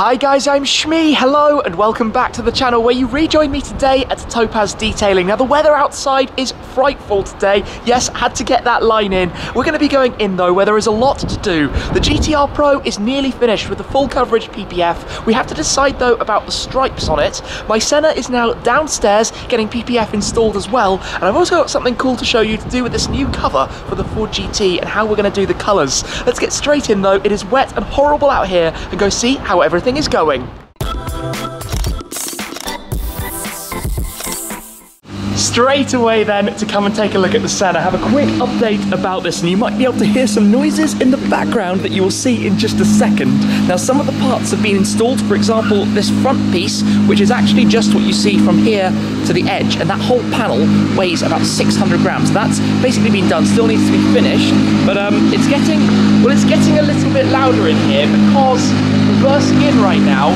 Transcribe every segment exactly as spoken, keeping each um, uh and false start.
Hi guys, I'm Shmee, hello and welcome back to the channel where you rejoin me today at Topaz Detailing. Now the weather outside is frightful today, yes, had to get that line in. We're going to be going in though where there is a lot to do. The G T R Pro is nearly finished with the full coverage P P F. We have to decide though about the stripes on it. My Senna is now downstairs getting P P F installed as well, and I've also got something cool to show you to do with this new cover for the Ford G T and how we're going to do the colours. Let's get straight in though, it is wet and horrible out here, and go see how everything is going. Straight away then to come and take a look at the Senna, have a quick update about this, and you might be able to hear some noises in the background that you will see in just a second. Now some of the parts have been installed, for example this front piece, which is actually just what you see from here to the edge, and that whole panel weighs about six hundred grams. That's basically been done, still needs to be finished, but um, it's getting, well it's getting a little bit louder in here because reversing in right now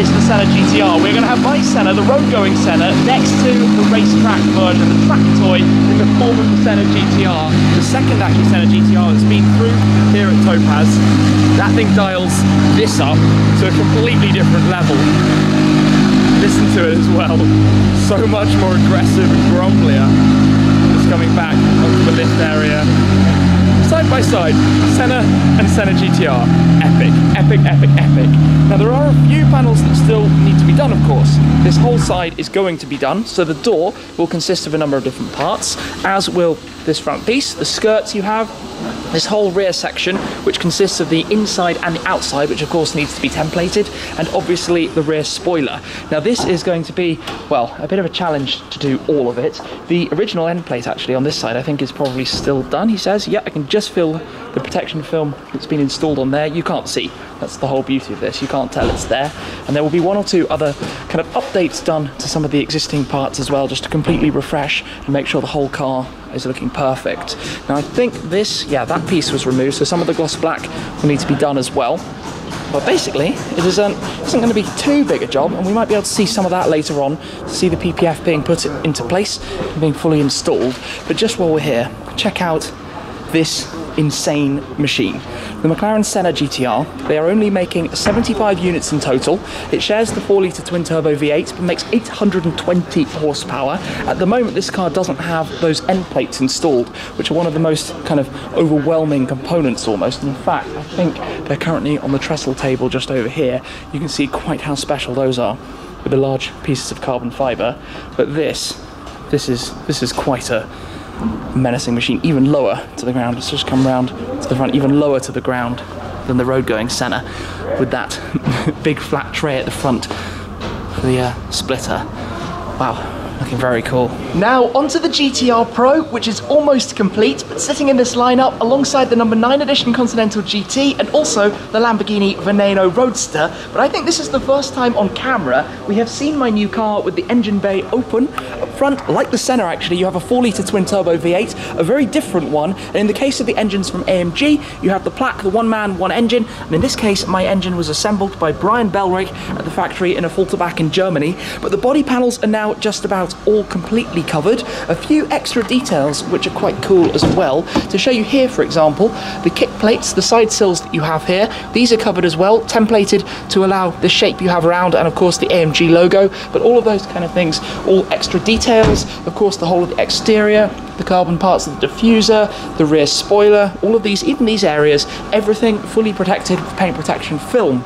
is the Senna G T R. We're going to have my Senna, the road-going Senna, next to the racetrack version, the track toy, in the form of the Senna G T R. The second actually Senna G T R that's been through here at Topaz. That thing dials this up to a completely different level. Listen to it as well. So much more aggressive and grumblier. Just coming back onto the lift area. Side by side, Senna and Senna G T R. Epic, epic, epic, epic. Now there are a few panels that still need to be done, of course. This whole side is going to be done, so the door will consist of a number of different parts, as will this front piece, the skirts you have, this whole rear section, which consists of the inside and the outside, which of course needs to be templated, and obviously the rear spoiler. Now this is going to be, well, a bit of a challenge to do all of it. The original end plate actually on this side I think is probably still done, he says. Yeah, I can just feel the protection film that's been installed on there. You can't see, that's the whole beauty of this, you can't tell it's there. And there will be one or two other kind of updates done to some of the existing parts as well, just to completely refresh and make sure the whole car is looking perfect. Now I think this, yeah, that piece was removed, so some of the gloss black will need to be done as well. But basically, it isn't, isn't going to be too big a job, and we might be able to see some of that later on, to see the P P F being put into place and being fully installed. But just while we're here, check out this insane machine. The McLaren Senna G T R, they are only making seventy-five units in total. It shares the four litre twin-turbo V eight, but makes eight hundred twenty horsepower. At the moment, this car doesn't have those end plates installed, which are one of the most kind of overwhelming components almost. In fact, I think they're currently on the trestle table just over here. You can see quite how special those are with the large pieces of carbon fibre. But this, this is, this is quite a menacing machine, even lower to the ground. Let's just come round to the front, even lower to the ground than the road going Senna, with that big flat tray at the front for the uh, splitter. Wow. Looking very cool. Now onto the G T R Pro, which is almost complete, but sitting in this lineup alongside the number nine edition Continental G T and also the Lamborghini Veneno Roadster. But I think this is the first time on camera we have seen my new car with the engine bay open. Up front, like the Senna actually, you have a four litre twin-turbo V eight, a very different one. And in the case of the engines from A M G, you have the plaque, the one man, one engine. And in this case, my engine was assembled by Brian Bellrig at the factory in a Faltrach in Germany. But the body panels are now just about all completely covered. A few extra details which are quite cool as well to show you here, for example, the kick plates, the side sills that you have here, these are covered as well, templated to allow the shape you have around, and of course the A M G logo. But all of those kind of things, all extra details, of course the whole of the exterior, the carbon parts of the diffuser, the rear spoiler, all of these, even these areas, everything fully protected with paint protection film.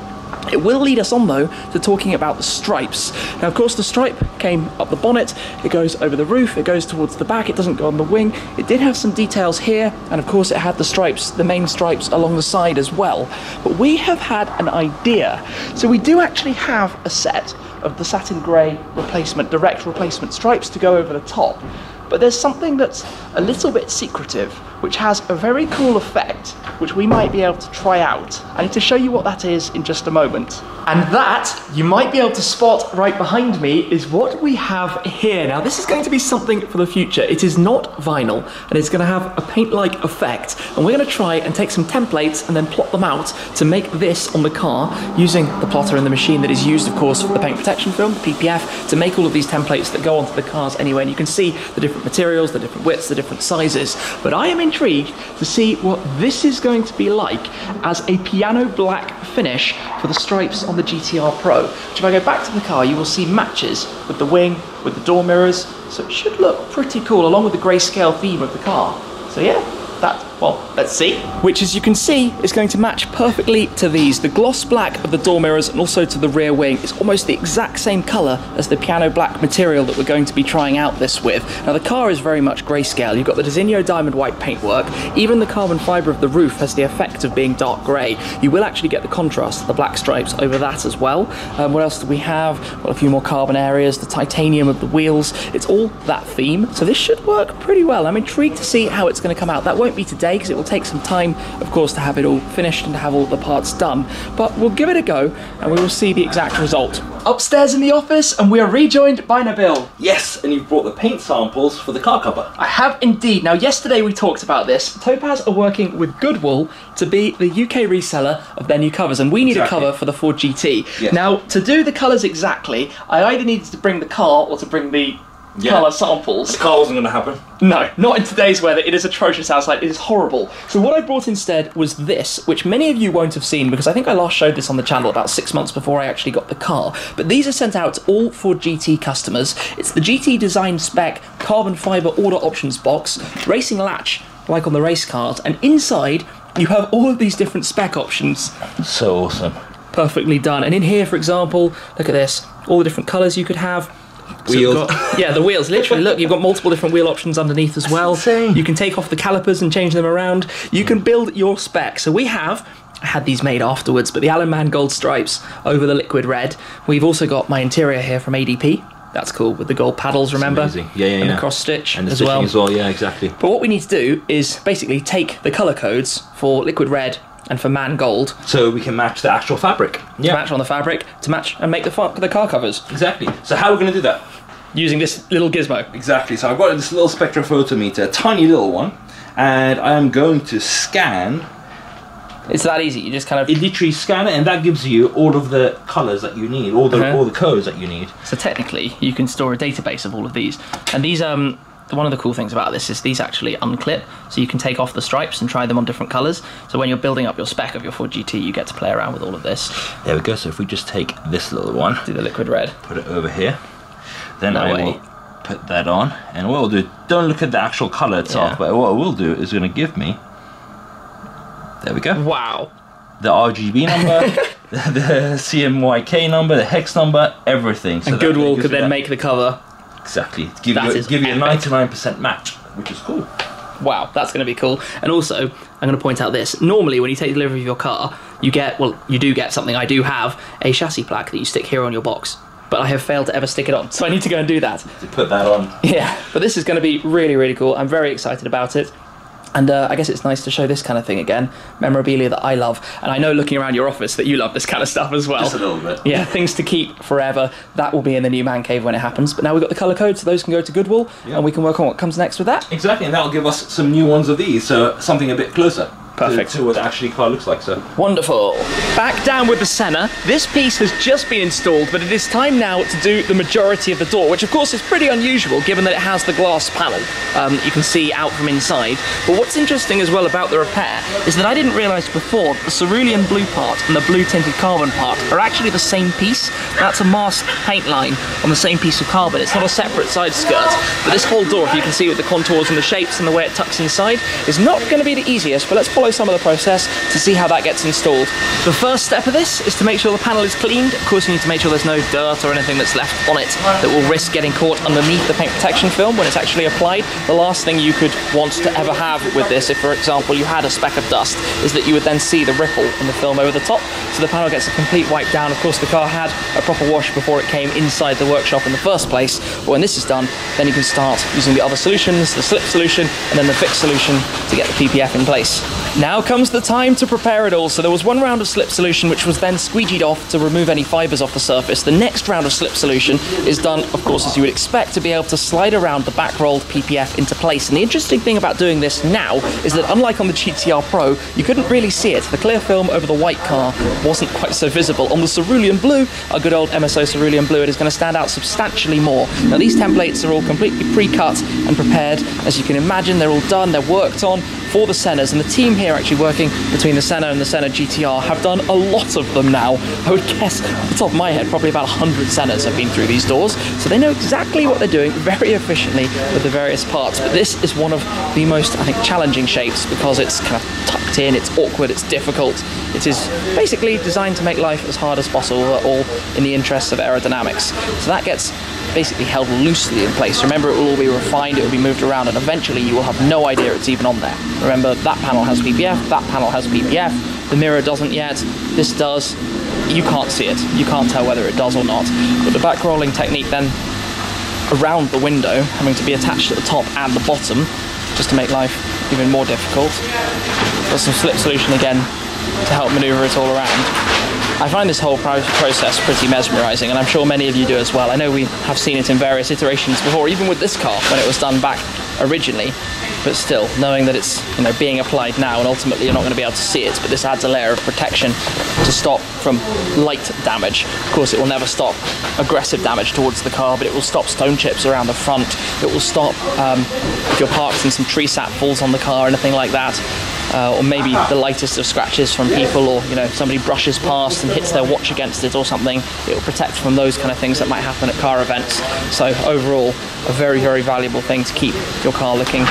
It will lead us on though to talking about the stripes. Now of course the stripe came up the bonnet, it goes over the roof, it goes towards the back, it doesn't go on the wing. It did have some details here, and of course it had the stripes, the main stripes along the side as well. But we have had an idea. So we do actually have a set of the satin grey replacement, direct replacement stripes to go over the top. But there's something that's a little bit secretive, which has a very cool effect, which we might be able to try out. I need to show you what that is in just a moment. And that, you might be able to spot right behind me, is what we have here. Now this is going to be something for the future. It is not vinyl, and it's going to have a paint-like effect. And we're going to try and take some templates and then plot them out to make this on the car, using the plotter and the machine that is used, of course, for the paint protection film, the P P F, to make all of these templates that go onto the cars anyway. And you can see the different materials, the different widths, the different sizes. But I am in intrigued to see what this is going to be like as a piano black finish for the stripes on the G T R Pro, which if I go back to the car you will see matches with the wing, with the door mirrors, so it should look pretty cool along with the grayscale theme of the car. So yeah, that's, well, let's see. Which, as you can see, is going to match perfectly to these. The gloss black of the door mirrors and also to the rear wing is almost the exact same colour as the piano black material that we're going to be trying out this with. Now, the car is very much grayscale. You've got the Disegno diamond white paintwork. Even the carbon fibre of the roof has the effect of being dark grey. You will actually get the contrast of the black stripes over that as well. Um, what else do we have? Well, a few more carbon areas, the titanium of the wheels. It's all that theme. So this should work pretty well. I'm intrigued to see how it's going to come out. That won't be today, because it will take some time, of course, to have it all finished and to have all the parts done. But we'll give it a go, and we will see the exact result. Upstairs in the office, and we are rejoined by Nabil. Yes, and you've brought the paint samples for the car cover. I have indeed. Now, yesterday we talked about this. Topaz are working with Goodwool to be the U K reseller of their new covers, and we need exactly. a cover for the Ford G T. Yes. Now, to do the colours exactly, I either needed to bring the car or to bring the Yeah. colour samples. The car wasn't going to happen. No, not in today's weather. It is atrocious outside. It is horrible. So what I brought instead was this, which many of you won't have seen, because I think I last showed this on the channel about six months before I actually got the car. But these are sent out to all Ford G T customers. It's the G T Design Spec Carbon Fibre Order Options Box, Racing Latch, like on the race cars, and inside you have all of these different spec options. So awesome. Perfectly done. And in here, for example, look at this, all the different colours you could have. So wheels. Got, yeah, the wheels. Literally, look, you've got multiple different wheel options underneath as well. You can take off the calipers and change them around. You can build your spec. So we have, I had these made afterwards, but the Alan Mann gold stripes over the liquid red. We've also got my interior here from A D P. That's cool, with the gold paddles, remember? Amazing. Yeah, yeah, and yeah. the cross stitch and the as well. as well. Yeah, exactly. But what we need to do is basically take the colour codes for liquid red and for man gold, so we can match the actual fabric. Yeah. To match on the fabric, to match and make the, fa the car covers. Exactly. So how are we going to do that? Using this little gizmo. Exactly. So I've got this little spectrophotometer, a tiny little one, and I am going to scan. It's that easy. You just kind of... You literally scan it, and that gives you all of the colours that you need, all the, uh-huh. all the codes that you need. So technically, you can store a database of all of these. And these... um. One of the cool things about this is these actually unclip, so you can take off the stripes and try them on different colours. So when you're building up your spec of your Ford G T, you get to play around with all of this. There we go. So if we just take this little one, do the liquid red, put it over here, then that I way. will put that on. And what we'll do, don't look at the actual colour itself, yeah. but what I will do is going to give me, there we go. Wow. The R G B number. The C M Y K number, the hex number, everything. So and Goodwool could then that. make the cover. Exactly. Give you, give you a ninety-nine percent match, which is cool. Wow, that's going to be cool. And also, I'm going to point out this. Normally, when you take delivery of your car, you get, well, you do get something. I do have a chassis plaque that you stick here on your box, but I have failed to ever stick it on, so I need to go and do that. To put that on. Yeah, but this is going to be really, really cool. I'm very excited about it. And uh, I guess it's nice to show this kind of thing again, memorabilia that I love. And I know looking around your office that you love this kind of stuff as well. Just a little bit. Yeah, things to keep forever. That will be in the new man cave when it happens. But now we've got the colour code, so those can go to Goodwool, yeah. and we can work on what comes next with that. Exactly, and that'll give us some new ones of these, so something a bit closer. Perfect. To, to what actually car looks like, so. Wonderful. Back down with the Senna. This piece has just been installed, but it is time now to do the majority of the door, which of course is pretty unusual given that it has the glass panel um, you can see out from inside. But what's interesting as well about the repair is that I didn't realise before that the cerulean blue part and the blue tinted carbon part are actually the same piece. That's a masked paint line on the same piece of carbon. It's not a separate side skirt, but this whole door, if you can see with the contours and the shapes and the way it tucks inside, is not going to be the easiest, but let's follow some of the process to see how that gets installed. The first step of this is to make sure the panel is cleaned. Of course, you need to make sure there's no dirt or anything that's left on it that will risk getting caught underneath the paint protection film when it's actually applied. The last thing you could want to ever have with this, if for example you had a speck of dust, is that you would then see the ripple in the film over the top. So the panel gets a complete wipe down. Of course, the car had a proper wash before it came inside the workshop in the first place. But when this is done, then you can start using the other solutions, the slip solution and then the fix solution to get the P P F in place. Now comes the time to prepare it all. So there was one round of slip solution which was then squeegeed off to remove any fibres off the surface. The next round of slip solution is done, of course, as you would expect, to be able to slide around the back-rolled P P F into place. And the interesting thing about doing this now is that unlike on the G T R Pro, you couldn't really see it. The clear film over the white car wasn't quite so visible. On the cerulean blue, our good old M S O cerulean blue, it is going to stand out substantially more. Now these templates are all completely pre-cut and prepared. As you can imagine, they're all done, they're worked on. for the Sennas, and the team here actually working between the Senna and the Senna G T R have done a lot of them now. I would guess, off the top of my head, probably about one hundred Sennas have been through these doors, so they know exactly what they're doing very efficiently with the various parts. But this is one of the most, I think, challenging shapes because it's kind of tucked in, it's awkward, it's difficult. It is basically designed to make life as hard as possible, all in the interests of aerodynamics. So that gets basically held loosely in place. Remember, it will all be refined, it will be moved around, and eventually you will have no idea it's even on there. Remember, that panel has P P F, that panel has P P F, the mirror doesn't yet, this does. You can't see it, you can't tell whether it does or not. But the back rolling technique then around the window, having to be attached at the top and the bottom, just to make life even more difficult. Got some slip solution again to help manoeuvre it all around. I find this whole process pretty mesmerising, and I'm sure many of you do as well. I know we have seen it in various iterations before, even with this car when it was done back originally, but still, knowing that it's, you know, being applied now, and ultimately you're not going to be able to see it, but this adds a layer of protection to stop from light damage. Of course, it will never stop aggressive damage towards the car, but it will stop stone chips around the front. It will stop um, if you're parked and some tree sap falls on the car or anything like that. Uh, or maybe the lightest of scratches from people, or, you know, somebody brushes past and hits their watch against it or something. It will protect from those kind of things that might happen at car events. So overall, a very, very valuable thing to keep your car looking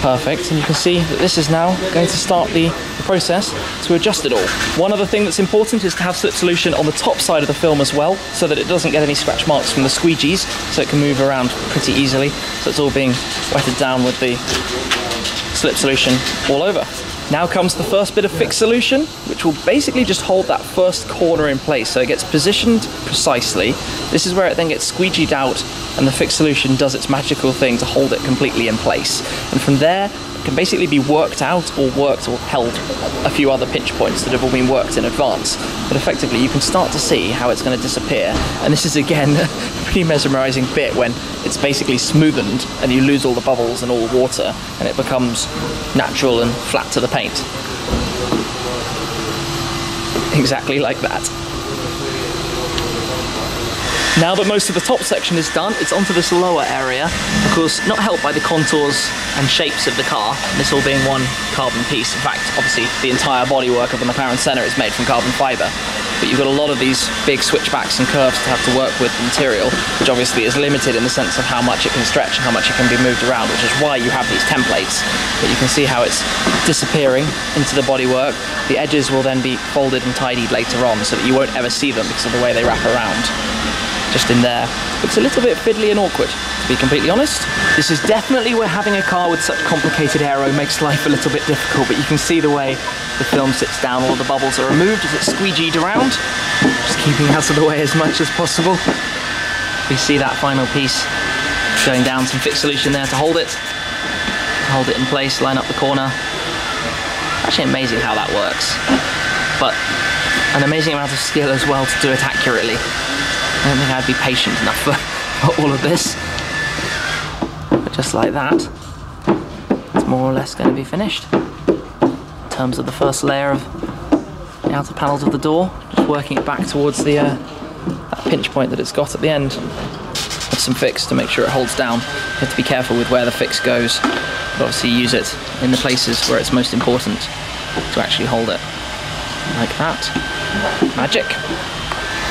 perfect. And you can see that this is now going to start the process to adjust it all. One other thing that's important is to have slip solution on the top side of the film as well, so that it doesn't get any scratch marks from the squeegees, so it can move around pretty easily. So it's all being wetted down with the slip solution all over. Now comes the first bit of fixed solution, which will basically just hold that first corner in place so it gets positioned precisely. This is where it then gets squeegeed out, and the fixed solution does its magical thing to hold it completely in place. And from there, it can basically be worked out or worked or held a few other pinch points that have all been worked in advance. But effectively, you can start to see how it's going to disappear. And this is, again, a pretty mesmerizing bit when it's basically smoothened and you lose all the bubbles and all the water, and it becomes natural and flat to the paint. Exactly like that. Now that most of the top section is done, it's onto this lower area, of course not helped by the contours and shapes of the car, this all being one carbon piece. In fact, obviously the entire bodywork of the McLaren Senna is made from carbon fibre, but you've got a lot of these big switchbacks and curves to have to work with the material, which obviously is limited in the sense of how much it can stretch and how much it can be moved around, which is why you have these templates. But you can see how it's disappearing into the bodywork. The edges will then be folded and tidied later on so that you won't ever see them because of the way they wrap around. Just in there. It's a little bit fiddly and awkward, to be completely honest. This is definitely where having a car with such complicated aero makes life a little bit difficult, but you can see the way the film sits down, all the bubbles are removed as it's squeegeed around, just keeping out of the way as much as possible. We see that final piece going down, some fixed solution there to hold it. Hold it in place, line up the corner. Actually amazing how that works, but an amazing amount of skill as well to do it accurately. I don't think I'd be patient enough for, for all of this. But just like that, it's more or less going to be finished. In terms of the first layer of the outer panels of the door, just working it back towards the uh, that pinch point that it's got at the end. With some fix to make sure it holds down. You have to be careful with where the fix goes, but obviously use it in the places where it's most important to actually hold it. Like that. Magic.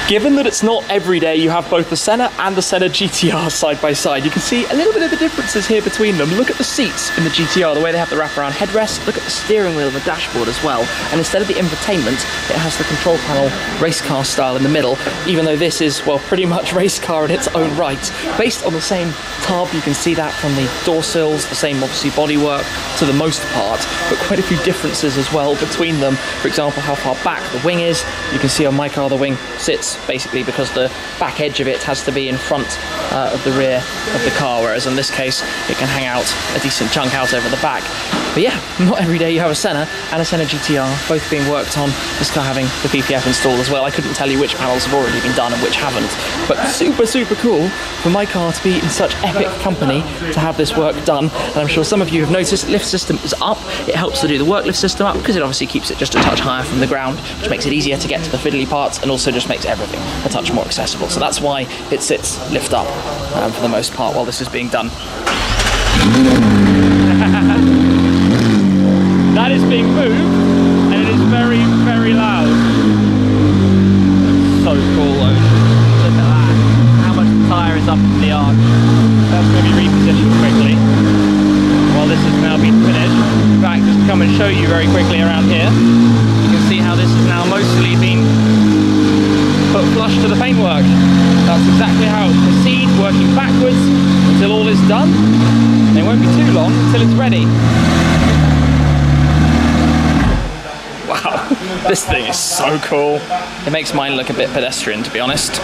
Given that it's not every day you have both the Senna and the Senna G T R side by side, you can see a little bit of the differences here between them. Look at the seats in the G T R, the way they have the wraparound headrest. Look at the steering wheel and the dashboard as well. And instead of the infotainment, it has the control panel race car style in the middle, even though this is, well, pretty much race car in its own right. Based on the same tub, you can see that from the door sills, the same, obviously, bodywork to the most part, but quite a few differences as well between them. For example, how far back the wing is. You can see on my car the wing sits basically because the back edge of it has to be in front uh, of the rear of the car, whereas in this case it can hang out a decent chunk out over the back. But yeah, not every day you have a Senna and a Senna G T R both being worked on, this car having the P P F installed as well. I couldn't tell you which panels have already been done and which haven't, but super super cool for my car to be in such epic company to have this work done. And I'm sure some of you have noticed lift system is up. It helps to do the work lift system up because it obviously keeps it just a touch higher from the ground, which makes it easier to get to the fiddly parts and also just makes everything a touch more accessible. So that's why it sits lift up um, for the most part while this is being done. being moved, and it is very, very loud. That's so cool though. Look at that. How much the tyre is up in the arc. That's going to be repositioned quickly. While this has now been finished, in fact, just come and show you very quickly around here. You can see how this has now mostly been put flush to the paintwork. That's exactly how it proceeds, working backwards until all is done. And it won't be too long until it's ready. Wow, this thing is so cool. It makes mine look a bit pedestrian, to be honest.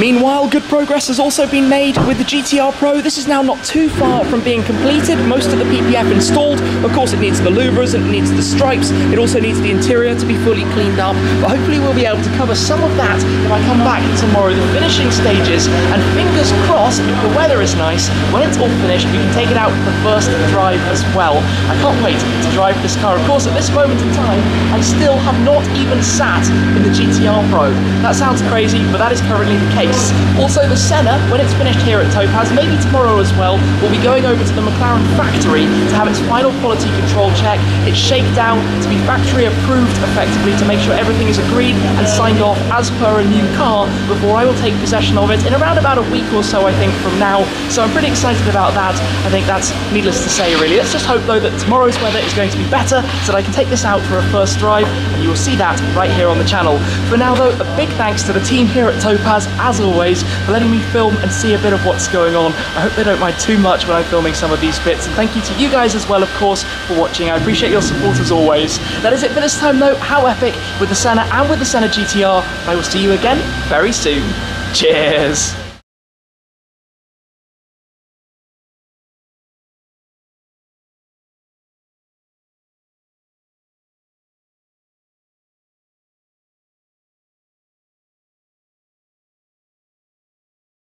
Meanwhile, good progress has also been made with the G T R Pro. This is now not too far from being completed. Most of the P P F installed. Of course, it needs the louvers, it needs the stripes. It also needs the interior to be fully cleaned up. But hopefully we'll be able to cover some of that if I come back tomorrow. The finishing stages, and fingers crossed, if the weather is nice, when it's all finished, we can take it out for the first drive as well. I can't wait to drive this car. Of course, at this moment in time, I still have not even sat in the G T R Pro. That sounds crazy, but that is currently the case. Also, the Senna, when it's finished here at Topaz, maybe tomorrow as well, will be going over to the McLaren factory to have its final quality control check, its shakedown, to be factory approved effectively, to make sure everything is agreed and signed off as per a new car before I will take possession of it in around about a week or so, I think, from now. So I'm pretty excited about that. I think that's needless to say, really. Let's just hope, though, that tomorrow's weather is going to be better so that I can take this out for a first drive, and you will see that right here on the channel. For now though, a big thanks to the team here at Topaz, as always, for letting me film and see a bit of what's going on. I hope they don't mind too much when I'm filming some of these bits, and thank you to you guys as well, of course, for watching. I appreciate your support as always. That is it for this time though. How epic with the Senna and with the Senna G T R. I will see you again very soon. Cheers!